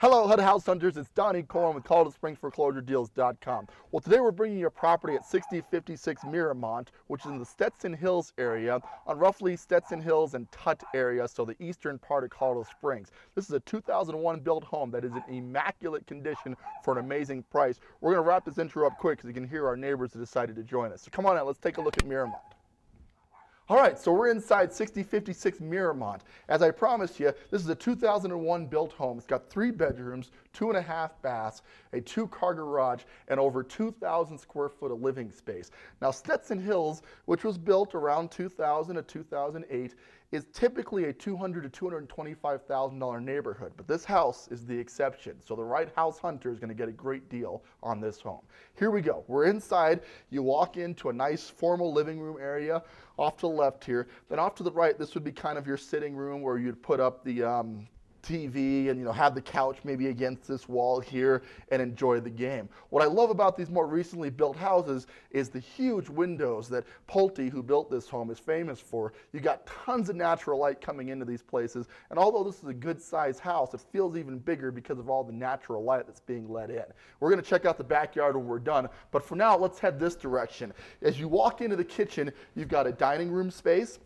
Hello, HUD house hunters. It's Donny Coram with ColoradoSpringsForeclosureDeals.com. Well, today we're bringing you a property at 6056 Miramont, which is in the Stetson Hills area, on roughly Stetson Hills and Tut area, so the eastern part of Colorado Springs. This is a 2001 built home that is in immaculate condition for an amazing price. We're going to wrap this intro up quick because you can hear our neighbors that decided to join us. So come on out, let's take a look at Miramont. All right, so we're inside 6056 Miramont. As I promised you, this is a 2001 built home. It's got 3 bedrooms, 2.5 baths, a 2-car garage, and over 2,000 square foot of living space. Now, Stetson Hills, which was built around 2000 to 2008, is typically a $200,000 to $225,000 neighborhood, but this house is the exception. So the right house hunter is going to get a great deal on this home. Here we go. We're inside. You walk into a nice formal living room area off to the left here. Then off to the right, this would be kind of your sitting room where you'd put up the TV and, you know, have the couch maybe against this wall here and enjoy the game. What I love about these more recently built houses is the huge windows that Pulte, who built this home, is famous for. You got tons of natural light coming into these places, and although this is a good sized house, it feels even bigger because of all the natural light that's being let in. We're going to check out the backyard when we're done, but for now let's head this direction. As you walk into the kitchen, you've got a dining room space.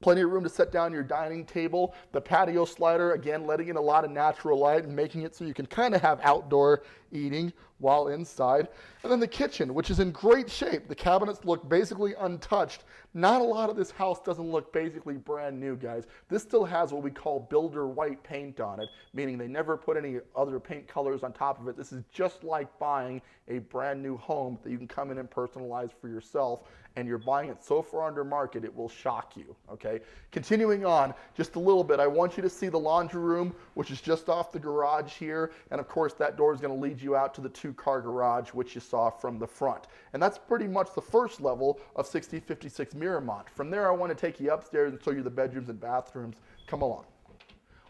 Plenty of room to set down your dining table, the patio slider, again, letting in a lot of natural light and making it so you can kind of have outdoor eating while inside. And then the kitchen, which is in great shape. The cabinets look basically untouched. Not a lot of this house doesn't look basically brand new, guys. This still has what we call builder white paint on it, meaning they never put any other paint colors on top of it. This is just like buying a brand new home that you can come in and personalize for yourself, and you're buying it so far under market, it will shock you, okay? Continuing on just a little bit, I want you to see the laundry room, which is just off the garage here, and of course that door is going to lead you out to the 2-car garage, which you saw from the front. And that's pretty much the first level of 6056 Miramont. From there, I want to take you upstairs and show you the bedrooms and bathrooms. Come along.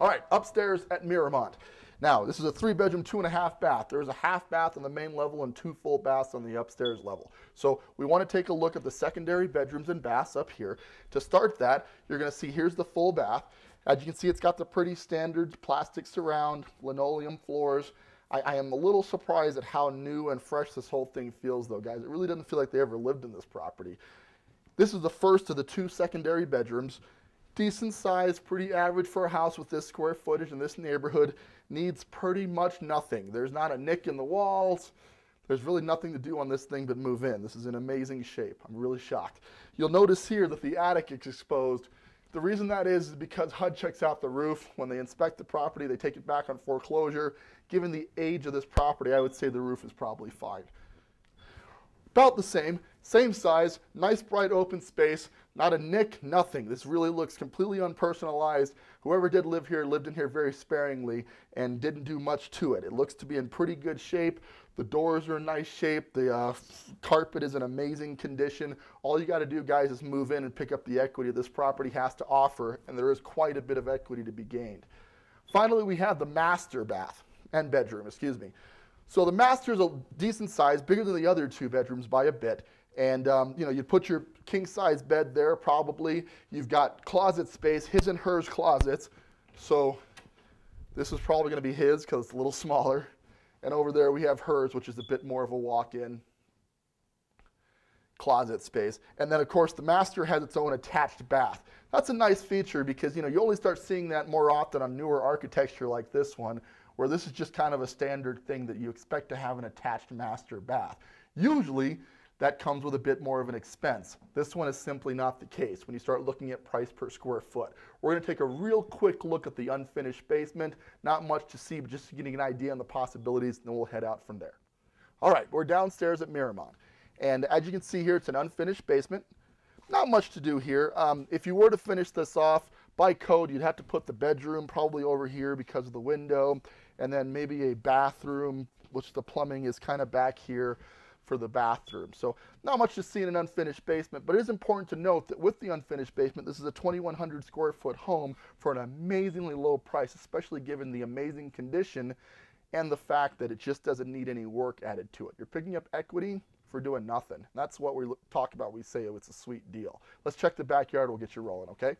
All right, upstairs at Miramont. Now, this is a 3-bedroom, 2.5 bath. There's a half bath on the main level and 2 full baths on the upstairs level. So we want to take a look at the secondary bedrooms and baths up here. To start that, you're going to see here's the full bath. As you can see, it's got the pretty standard plastic surround, linoleum floors. I am a little surprised at how new and fresh this whole thing feels, though, guys. It really doesn't feel like they ever lived in this property. This is the first of the 2 secondary bedrooms. Decent size, pretty average for a house with this square footage in this neighborhood. Needs pretty much nothing. There's not a nick in the walls. There's really nothing to do on this thing but move in. This is in amazing shape. I'm really shocked. You'll notice here that the attic is exposed. The reason that is because HUD checks out the roof. When they inspect the property, they take it back on foreclosure. Given the age of this property, I would say the roof is probably fine. About the same size, nice bright open space, not a nick, nothing. This really looks completely unpersonalized. Whoever did live here lived in here very sparingly and didn't do much to it. It looks to be in pretty good shape. The doors are in nice shape. The carpet is in amazing condition. All you got to do, guys, is move in and pick up the equity this property has to offer, and there is quite a bit of equity to be gained. Finally, we have the master bath and bedroom, excuse me. So the master is a decent size, bigger than the other 2 bedrooms by a bit. And you know, you'd put your king size bed there probably. You've got closet space, his and hers closets. So this is probably gonna be his because it's a little smaller. And over there we have hers, which is a bit more of a walk-in closet space. And then of course the master has its own attached bath. That's a nice feature because, you know, you only start seeing that more often on newer architecture like this one, where this is just kind of a standard thing that you expect to have an attached master bath. Usually that comes with a bit more of an expense. This one is simply not the case when you start looking at price per square foot. We're going to take a real quick look at the unfinished basement. Not much to see, but just getting an idea on the possibilities, and then we'll head out from there. All right, we're downstairs at Miramont. And as you can see here, it's an unfinished basement. Not much to do here. If you were to finish this off, by code, you'd have to put the bedroom probably over here because of the window, and then maybe a bathroom, which the plumbing is kind of back here for the bathroom. So not much to see in an unfinished basement, but it is important to note that with the unfinished basement, this is a 2,100 square foot home for an amazingly low price, especially given the amazing condition and the fact that it just doesn't need any work added to it. You're picking up equity for doing nothing. That's what we talk about. We say, oh, it's a sweet deal. Let's check the backyard. We'll get you rolling, okay?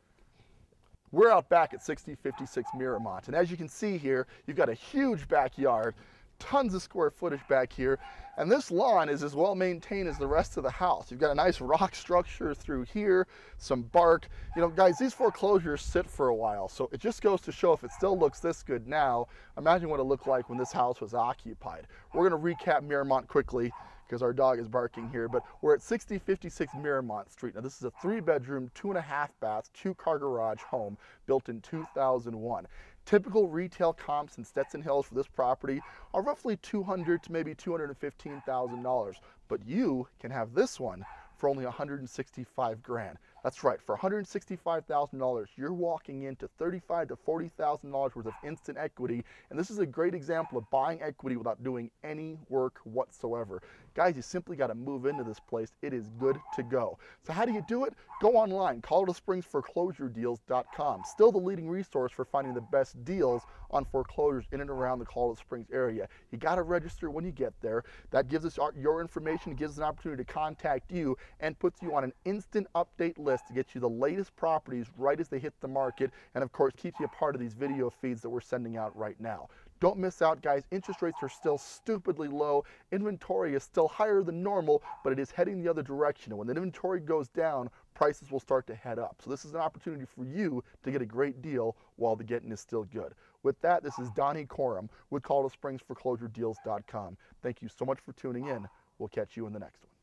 We're out back at 6056 Miramont, and as you can see here, you've got a huge backyard, tons of square footage back here, and this lawn is as well maintained as the rest of the house. You've got a nice rock structure through here, some bark. You know, guys, these foreclosures sit for a while, so it just goes to show if it still looks this good now, imagine what it looked like when this house was occupied. We're going to recap Miramont quickly because our dog is barking here, but we're at 6056 Miramont Street. Now, this is a 3-bedroom, 2.5-bath, 2-car garage home built in 2001. Typical retail comps in Stetson Hills for this property are roughly $200,000 to maybe $215,000, but you can have this one for only $165,000. That's right, for $165,000, you're walking into $35,000 to $40,000 worth of instant equity, and this is a great example of buying equity without doing any work whatsoever. Guys, you simply got to move into this place. It is good to go. So how do you do it? Go online, ColoradoSpringsForeclosureDeals.com. Still the leading resource for finding the best deals on foreclosures in and around the Colorado Springs area. You got to register when you get there. That gives us your information, gives us an opportunity to contact you, and puts you on an instant update list to get you the latest properties right as they hit the market, and of course keeps you a part of these video feeds that we're sending out right now. Don't miss out, guys. Interest rates are still stupidly low. Inventory is still higher than normal, but it is heading the other direction. And when the inventory goes down, prices will start to head up. So this is an opportunity for you to get a great deal while the getting is still good. With that, this is Donny Coram with ColoradoSpringsForeclosureDeals.com. Thank you so much for tuning in. We'll catch you in the next one.